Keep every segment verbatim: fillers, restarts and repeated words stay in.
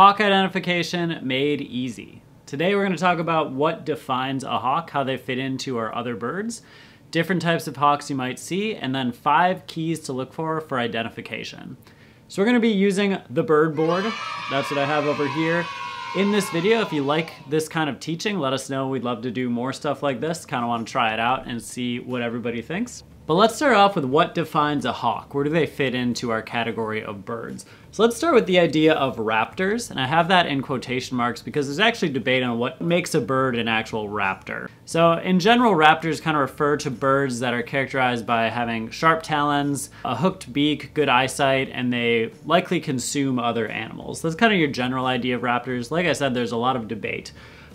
Hawk identification made easy. Today we're going to talk about what defines a hawk, how they fit into our other birds, different types of hawks you might see, and then five keys to look for for identification. So we're going to be using the bird board. That's what I have over here. In this video, if you like this kind of teaching, let us know. We'd love to do more stuff like this. Kind of want to try it out and see what everybody thinks. But let's start off with what defines a hawk. Where do they fit into our category of birds? So let's start with the idea of raptors. And I have that in quotation marks because there's actually debate on what makes a bird an actual raptor. So in general, raptors kind of refer to birds that are characterized by having sharp talons, a hooked beak, good eyesight, and they likely consume other animals. That's kind of your general idea of raptors. Like I said, there's a lot of debate.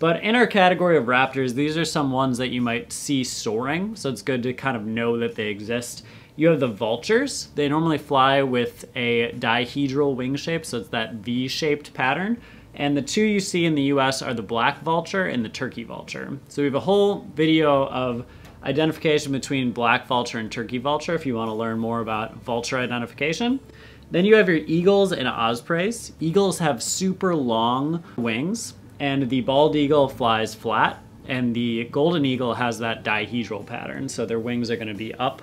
But in our category of raptors, these are some ones that you might see soaring, so it's good to kind of know that they exist. You have the vultures. They normally fly with a dihedral wing shape, so it's that V-shaped pattern. And the two you see in the U S are the black vulture and the turkey vulture. So we have a whole video of identification between black vulture and turkey vulture if you want to learn more about vulture identification. Then you have your eagles and ospreys. Eagles have super long wings, and the bald eagle flies flat, and the golden eagle has that dihedral pattern, so their wings are going to be up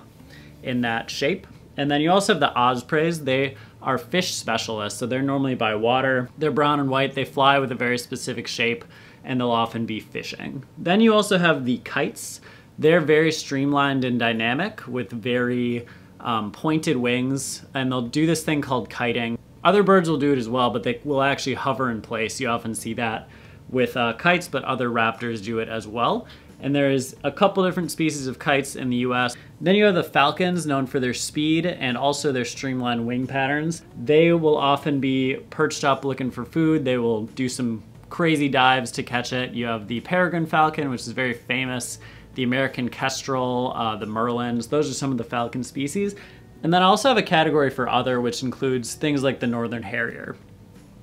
in that shape. And then you also have the ospreys. They are fish specialists, so they're normally by water. They're brown and white. They fly with a very specific shape, and they'll often be fishing. Then you also have the kites. They're very streamlined and dynamic with very um, pointed wings, and they'll do this thing called kiting. Other birds will do it as well, but they will actually hover in place. You often see that with uh, kites, but other raptors do it as well. And there is a couple different species of kites in the U S. Then you have the falcons, known for their speed and also their streamlined wing patterns. They will often be perched up looking for food. They will do some crazy dives to catch it. You have the peregrine falcon, which is very famous, the American kestrel, uh, the merlins. Those are some of the falcon species. And then I also have a category for other, which includes things like the northern harrier.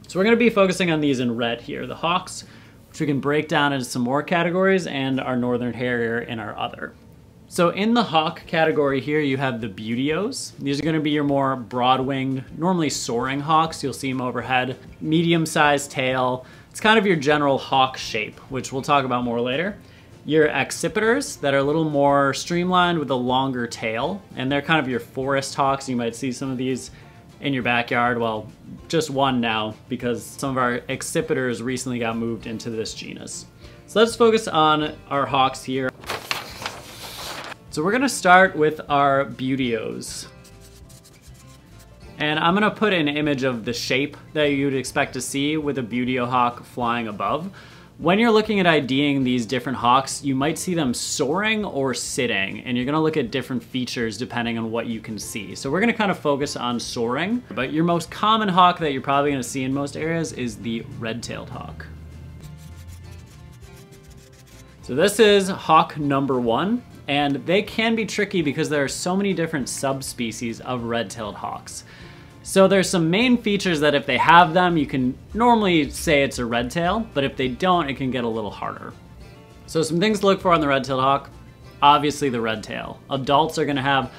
So we're going to be focusing on these in red here, the hawks, which we can break down into some more categories, and our northern harrier and our other. So in the hawk category here, you have the Buteos. These are going to be your more broad-winged, normally soaring hawks. You'll see them overhead, medium-sized tail. It's kind of your general hawk shape, which we'll talk about more later. Your accipiters that are a little more streamlined with a longer tail, and they're kind of your forest hawks. You might see some of these in your backyard. Well, just one now, because some of our accipiters recently got moved into this genus. So let's focus on our hawks here. So we're going to start with our Buteos. And I'm going to put an image of the shape that you'd expect to see with a Buteo hawk flying above. When you're looking at IDing these different hawks, you might see them soaring or sitting, and you're going to look at different features depending on what you can see. So we're going to kind of focus on soaring, but your most common hawk that you're probably going to see in most areas is the red-tailed hawk. So this is hawk number one, and they can be tricky because there are so many different subspecies of red-tailed hawks. So there's some main features that if they have them, you can normally say it's a red tail, but if they don't, it can get a little harder. So some things to look for on the red-tailed hawk, obviously the red tail. Adults are gonna have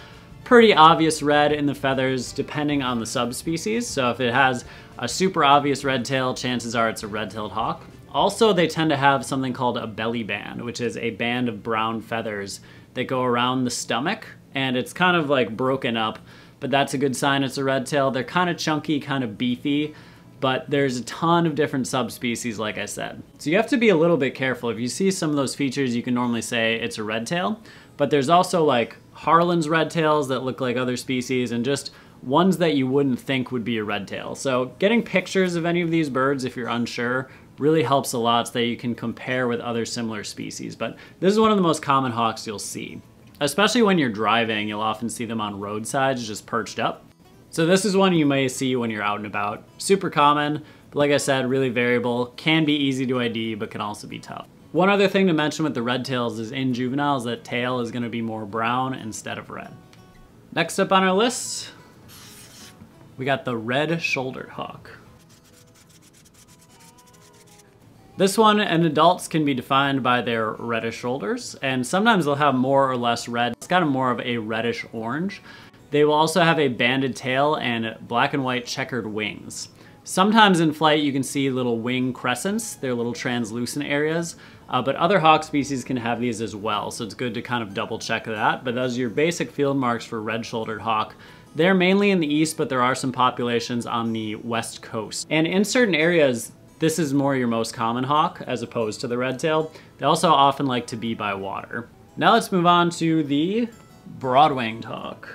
pretty obvious red in the feathers depending on the subspecies. So if it has a super obvious red tail, chances are it's a red-tailed hawk. Also, they tend to have something called a belly band, which is a band of brown feathers that go around the stomach, and it's kind of like broken up, but that's a good sign it's a red tail. They're kind of chunky, kind of beefy, but there's a ton of different subspecies, like I said. So you have to be a little bit careful. If you see some of those features, you can normally say it's a red tail, but there's also like Harlan's red tails that look like other species and just ones that you wouldn't think would be a red tail. So getting pictures of any of these birds, if you're unsure, really helps a lot so that you can compare with other similar species. But this is one of the most common hawks you'll see. Especially when you're driving, you'll often see them on roadsides just perched up. So this is one you may see when you're out and about. Super common, but like I said, really variable, can be easy to I D, but can also be tough. One other thing to mention with the red tails is in juveniles, that tail is gonna be more brown instead of red. Next up on our list, we got the red-shouldered hawk. This one and adults can be defined by their reddish shoulders, and sometimes they'll have more or less red. It's kind of more of a reddish orange. They will also have a banded tail and black and white checkered wings. Sometimes in flight you can see little wing crescents, they're little translucent areas, uh, but other hawk species can have these as well, so it's good to kind of double check that. But those are your basic field marks for red-shouldered hawk. They're mainly in the east, but there are some populations on the west coast. And in certain areas, this is more your most common hawk as opposed to the red-tailed. They also often like to be by water. Now let's move on to the broad-winged hawk.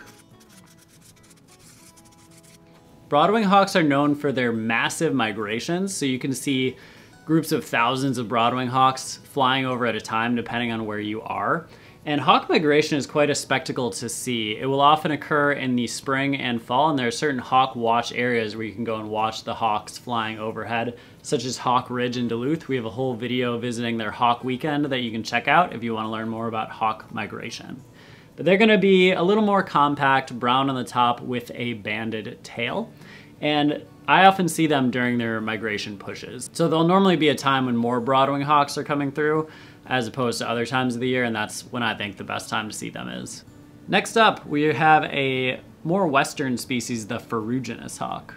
Broadwing hawks are known for their massive migrations, so you can see groups of thousands of broadwing hawks flying over at a time depending on where you are. And hawk migration is quite a spectacle to see. It will often occur in the spring and fall, and there are certain hawk watch areas where you can go and watch the hawks flying overhead, such as Hawk Ridge in Duluth. We have a whole video visiting their hawk weekend that you can check out if you want to learn more about hawk migration. But they're gonna be a little more compact, brown on the top with a banded tail. And I often see them during their migration pushes. So there'll normally be a time when more broadwing hawks are coming through as opposed to other times of the year, and that's when I think the best time to see them is. Next up, we have a more western species, the ferruginous hawk.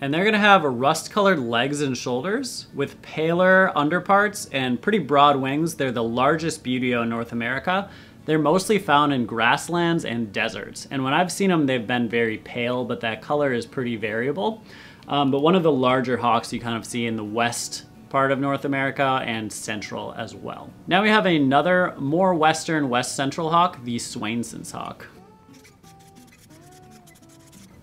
And they're gonna have rust-colored legs and shoulders with paler underparts and pretty broad wings. They're the largest buteo in North America. They're mostly found in grasslands and deserts. And when I've seen them, they've been very pale, but that color is pretty variable. Um, but one of the larger hawks you kind of see in the west part of North America and central as well. Now we have another more western, west central hawk, the Swainson's hawk.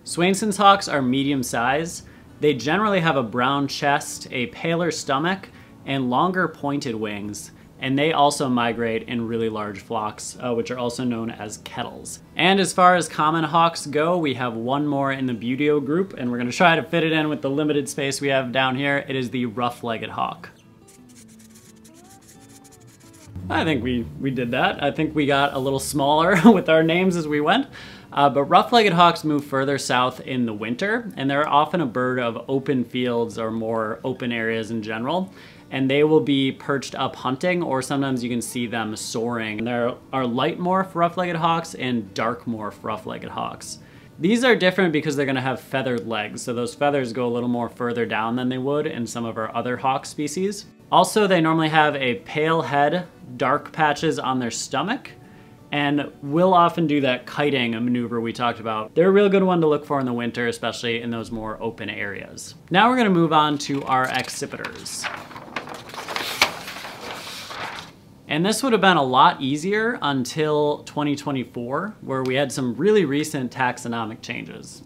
Swainson's hawks are medium sized. They generally have a brown chest, a paler stomach, and longer pointed wings. And they also migrate in really large flocks, uh, which are also known as kettles. And as far as common hawks go, we have one more in the buteo group, and we're gonna try to fit it in with the limited space we have down here. It is the rough-legged hawk. I think we, we did that. I think we got a little smaller with our names as we went. Uh, but rough-legged hawks move further south in the winter, and they're often a bird of open fields or more open areas in general. And they will be perched up hunting, or sometimes you can see them soaring. And there are light morph rough-legged hawks and dark morph rough-legged hawks. These are different because they're gonna have feathered legs, so those feathers go a little more further down than they would in some of our other hawk species. Also, they normally have a pale head, dark patches on their stomach, and will often do that kiting maneuver we talked about. They're a real good one to look for in the winter, especially in those more open areas. Now we're gonna move on to our accipiters. And this would have been a lot easier until twenty twenty-four, where we had some really recent taxonomic changes.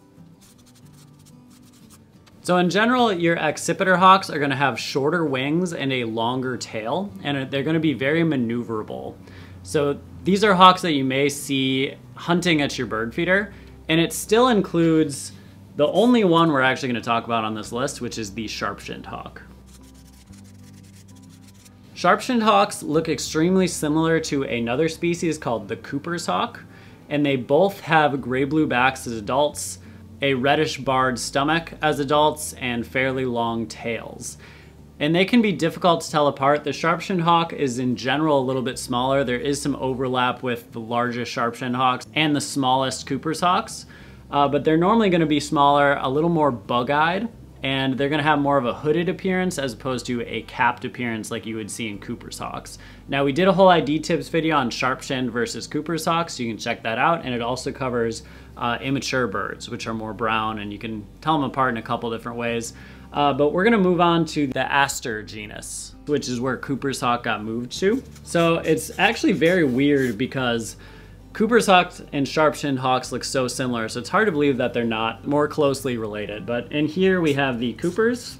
So in general, your accipiter hawks are gonna have shorter wings and a longer tail, and they're gonna be very maneuverable. So these are hawks that you may see hunting at your bird feeder, and it still includes the only one we're actually gonna talk about on this list, which is the sharp-shinned hawk. Sharp-shinned hawks look extremely similar to another species called the Cooper's hawk, and they both have gray-blue backs as adults, a reddish-barred stomach as adults, and fairly long tails. And they can be difficult to tell apart. The sharp-shinned hawk is in general a little bit smaller. There is some overlap with the largest sharp-shinned hawks and the smallest Cooper's hawks, uh, but they're normally gonna be smaller, a little more bug-eyed, and they're gonna have more of a hooded appearance as opposed to a capped appearance like you would see in Cooper's hawks. Now we did a whole I D tips video on sharp-shinned versus Cooper's hawks, so you can check that out, and it also covers uh, immature birds, which are more brown, and you can tell them apart in a couple different ways. Uh, but we're gonna move on to the Astur genus, which is where Cooper's hawk got moved to. So it's actually very weird because Cooper's hawks and sharp-shinned hawks look so similar, so it's hard to believe that they're not more closely related. But in here we have the Coopers.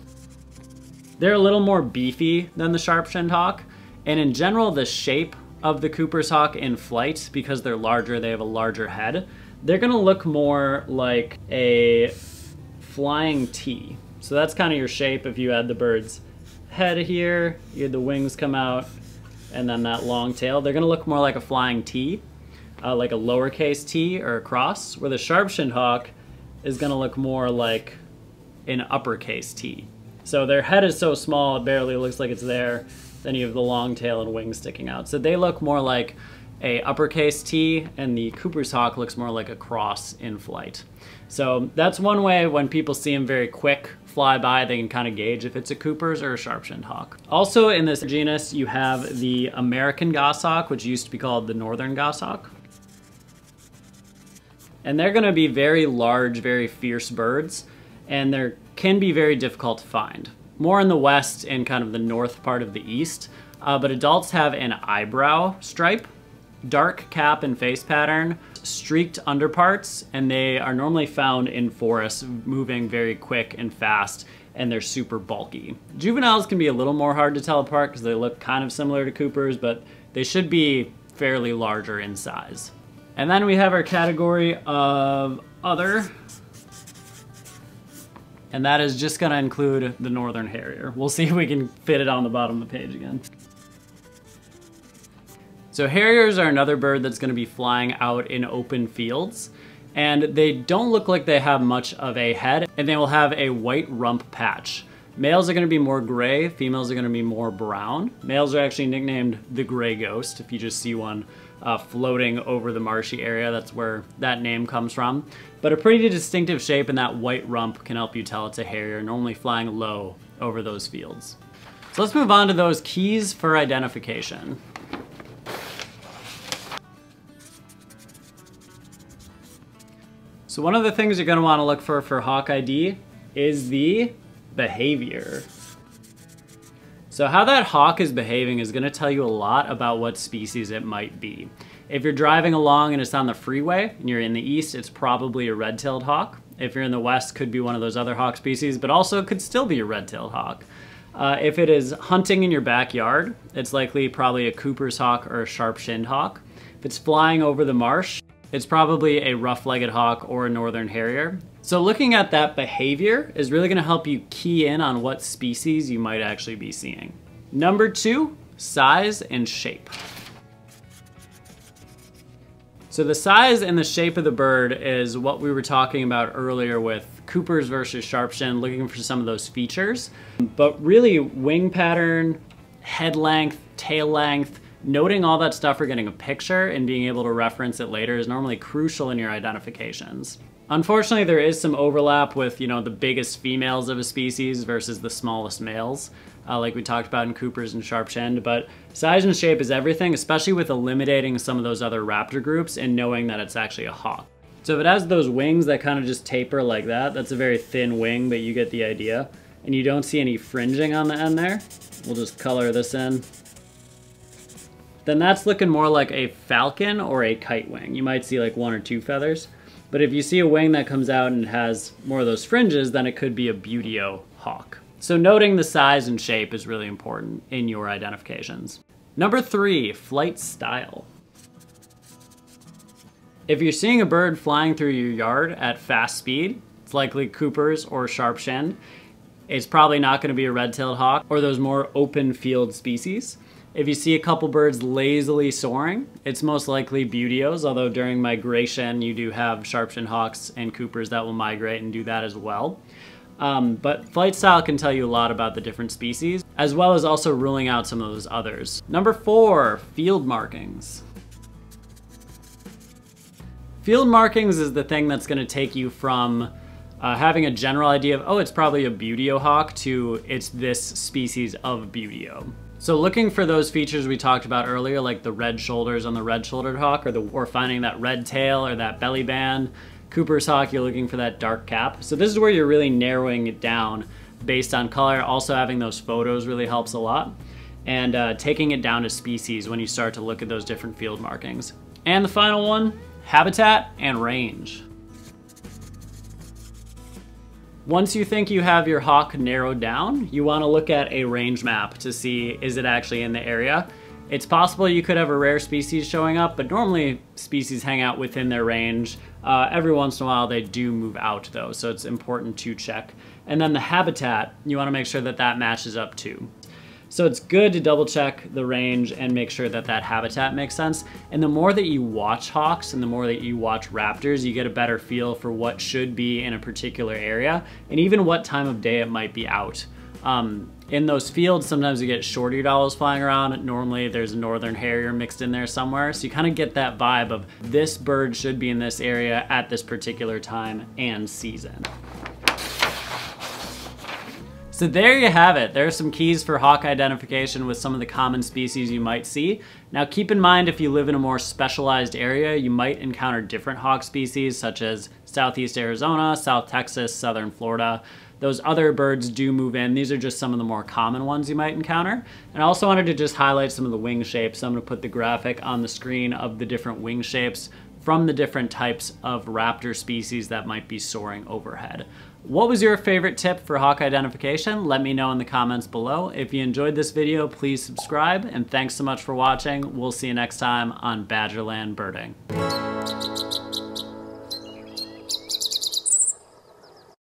They're a little more beefy than the sharp-shinned hawk, and in general the shape of the Cooper's hawk in flight, because they're larger, they have a larger head, they're gonna look more like a flying T. So that's kind of your shape if you had the bird's head here, you had the wings come out, and then that long tail. They're gonna look more like a flying T. Uh, like a lowercase t or a cross, where the sharp-shinned hawk is gonna look more like an uppercase T. So their head is so small it barely looks like it's there, then you have the long tail and wings sticking out. So they look more like a uppercase T, and the Cooper's hawk looks more like a cross in flight. So that's one way when people see them very quick fly by, they can kind of gauge if it's a Cooper's or a sharp-shinned hawk. Also in this genus, you have the American goshawk, which used to be called the northern goshawk. And they're gonna be very large, very fierce birds, and they can be very difficult to find. More in the west and kind of the north part of the east, uh, but adults have an eyebrow stripe, dark cap and face pattern, streaked underparts, and they are normally found in forests, moving very quick and fast, and they're super bulky. Juveniles can be a little more hard to tell apart because they look kind of similar to Coopers, but they should be fairly larger in size. And then we have our category of other, and that is just gonna include the northern harrier. We'll see if we can fit it on the bottom of the page again. So harriers are another bird that's gonna be flying out in open fields, and they don't look like they have much of a head, and they will have a white rump patch. Males are gonna be more gray, females are gonna be more brown. Males are actually nicknamed the gray ghost. If you just see one uh, floating over the marshy area, that's where that name comes from. But a pretty distinctive shape, and that white rump can help you tell it's a harrier, normally flying low over those fields. So let's move on to those keys for identification. So one of the things you're gonna wanna look for for hawk I D is the behavior. So how that hawk is behaving is gonna tell you a lot about what species it might be. If you're driving along and it's on the freeway and you're in the east, it's probably a red-tailed hawk. If you're in the west, could be one of those other hawk species, but also could still be a red-tailed hawk. Uh, if it is hunting in your backyard, it's likely probably a Cooper's hawk or a sharp-shinned hawk. If it's flying over the marsh, it's probably a rough-legged hawk or a northern harrier. So looking at that behavior is really gonna help you key in on what species you might actually be seeing. Number two, size and shape. So the size and the shape of the bird is what we were talking about earlier with Coopers versus sharp-shinned, looking for some of those features. But really, wing pattern, head length, tail length, noting all that stuff or getting a picture and being able to reference it later is normally crucial in your identifications. Unfortunately, there is some overlap with, you know, the biggest females of a species versus the smallest males, uh, like we talked about in Coopers and sharp-shinned, but size and shape is everything, especially with eliminating some of those other raptor groups and knowing that it's actually a hawk. So if it has those wings that kind of just taper like that, that's a very thin wing, but you get the idea, and you don't see any fringing on the end there. We'll just color this in. Then that's looking more like a falcon or a kite wing. You might see like one or two feathers, but if you see a wing that comes out and has more of those fringes, then it could be a Buteo hawk. So noting the size and shape is really important in your identifications. Number three, flight style. If you're seeing a bird flying through your yard at fast speed, it's likely Coopers or sharp-shinned. It's probably not gonna be a red-tailed hawk or those more open field species. If you see a couple birds lazily soaring, it's most likely Buteos, although during migration you do have sharp-shinned hawks and Coopers that will migrate and do that as well. Um, but flight style can tell you a lot about the different species, as well as also ruling out some of those others. Number four, field markings. Field markings is the thing that's gonna take you from Uh, having a general idea of, oh, it's probably a Buteo hawk to it's this species of Buteo. So looking for those features we talked about earlier, like the red shoulders on the red-shouldered hawk or, the, or finding that red tail or that belly band. Cooper's hawk, you're looking for that dark cap. So this is where you're really narrowing it down based on color. Also having those photos really helps a lot. And uh, taking it down to species when you start to look at those different field markings. And the final one, habitat and range. Once you think you have your hawk narrowed down, you want to look at a range map to see is it actually in the area. It's possible you could have a rare species showing up, but normally species hang out within their range. Uh, every once in a while they do move out though, so it's important to check. And then the habitat, you want to make sure that that matches up too. So it's good to double check the range and make sure that that habitat makes sense. And the more that you watch hawks and the more that you watch raptors, you get a better feel for what should be in a particular area and even what time of day it might be out. Um, in those fields, sometimes you get short-eared owls flying around. Normally there's a northern harrier mixed in there somewhere. So you kind of get that vibe of this bird should be in this area at this particular time and season. So there you have it. There are some keys for hawk identification with some of the common species you might see. Now keep in mind, if you live in a more specialized area, you might encounter different hawk species such as Southeast Arizona, South Texas, Southern Florida. Those other birds do move in. These are just some of the more common ones you might encounter. And I also wanted to just highlight some of the wing shapes. So I'm gonna put the graphic on the screen of the different wing shapes from the different types of raptor species that might be soaring overhead. What was your favorite tip for hawk identification? Let me know in the comments below. If you enjoyed this video, please subscribe, and thanks so much for watching. We'll see you next time on Badgerland Birding.